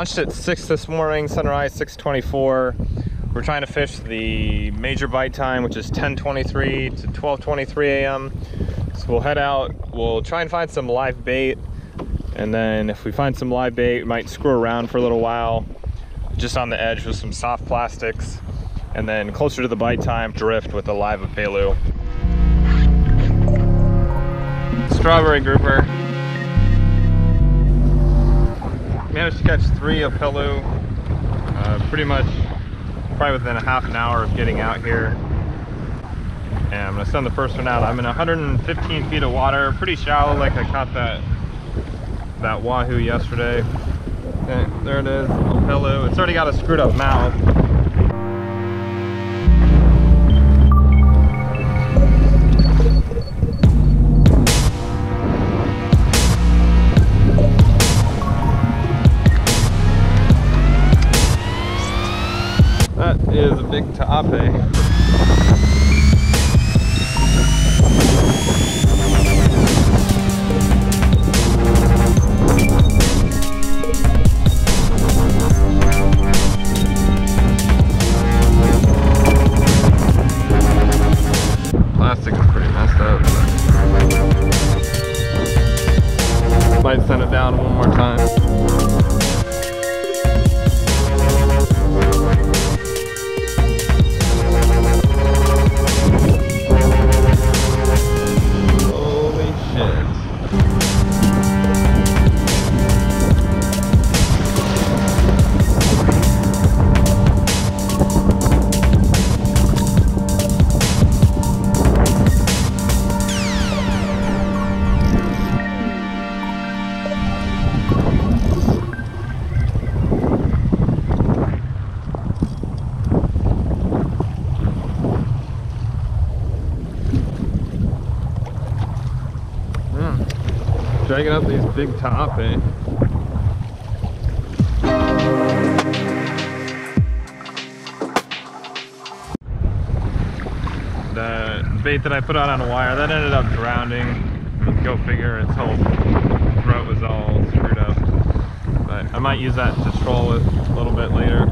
Launched at 6 this morning, sunrise 6:24. We're trying to fish the major bite time, which is 10:23 to 12:23 a.m. So we'll head out, we'll try and find some live bait, and then if we find some live bait, we might screw around for a little while, just on the edge with some soft plastics, and then closer to the bite time, drift with a live apelu. Strawberry grouper. Managed to catch 3 apelu, pretty much probably within a half an hour of getting out here. And I'm gonna send the first one out. I'm in 115 feet of water, pretty shallow. Like I caught that wahoo yesterday. And there it is, apelu. It's already got a screwed up mouth. That is a big Taʻape. Might send it down one more time. Holy Dragging up these big Taʻape. The bait that I put out on a wire, that ended up drowning. Go figure, its whole throat was all screwed up. But I might use that to troll it a little bit later.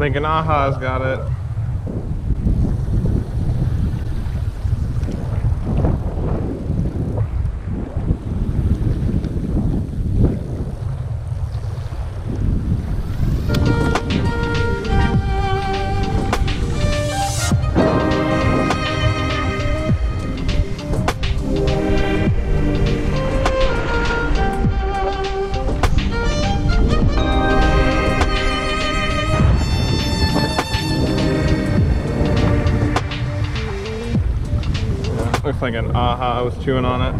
Thinking Aha's got it. Looks like an aha, I was chewing on it.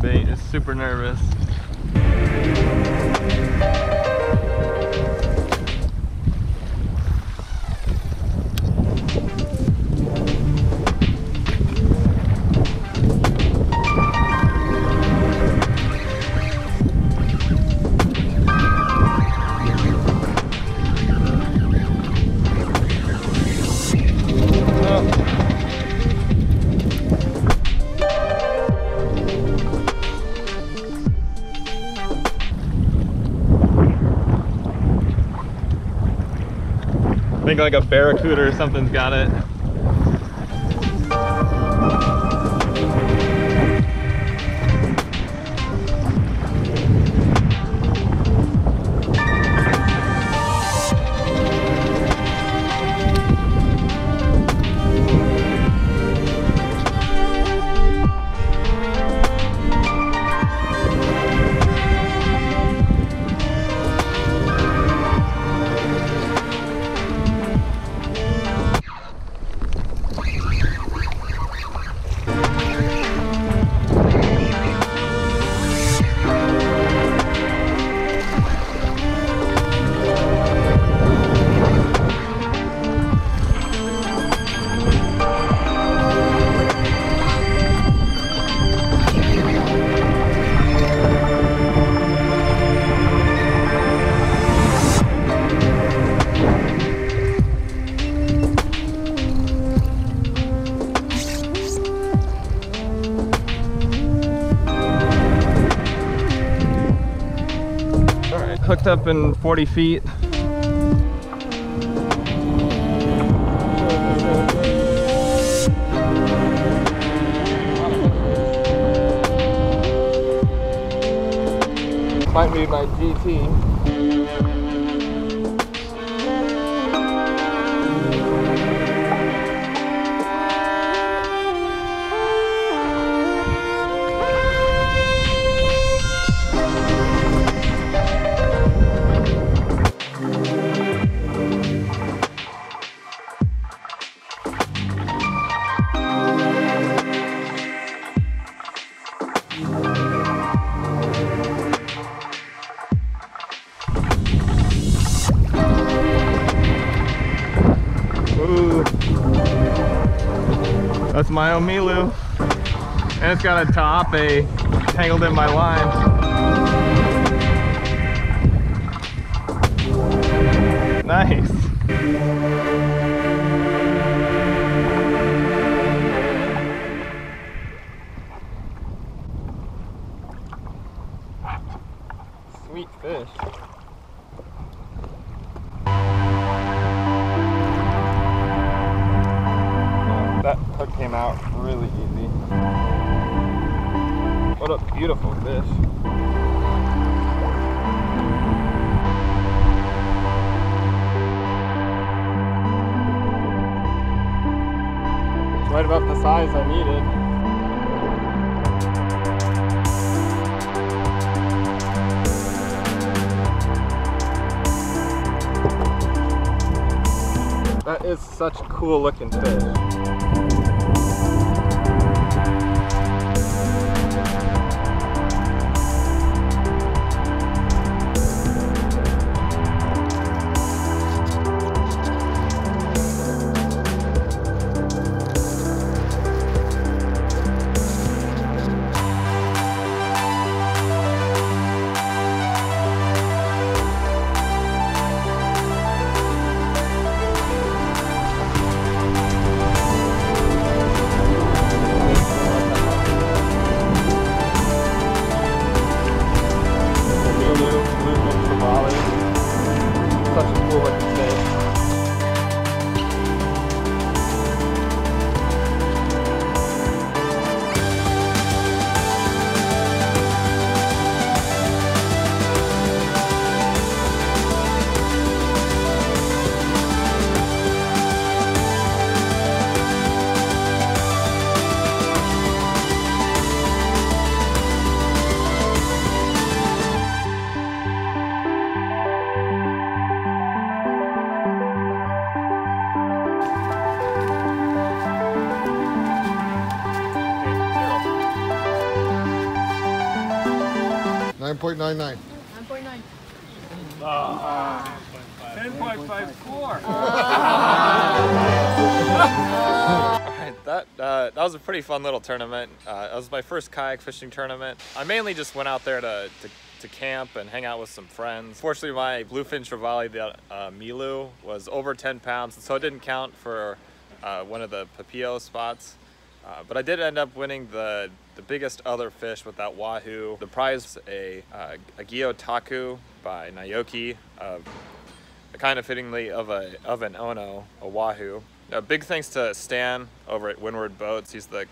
Bait is super nervous. I think like a barracuda or something's got it. hooked up in 40 feet. Might be my GT. That's my own Milu, and it's got a Taʻape tangled in my line. Nice. Sweet fish. That hook came out really easy. What a beautiful fish. It's right about the size I needed. That is such a cool looking fish. $9.99. 9.9. 10.54. Alright, that was a pretty fun little tournament. That was my first kayak fishing tournament. I mainly just went out there to camp and hang out with some friends. Fortunately, my bluefin trevally, the Milu, was over 10 pounds, so it didn't count for one of the papillo spots. But I did end up winning the biggest other fish with that wahoo. The prize was a Gyotaku by Naoki, kind of fittingly of an Ono, a wahoo. Now, big thanks to Stan over at Windward Boats. He's the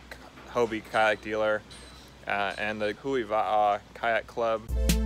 Hobie kayak dealer, and the Hui Va'a kayak club.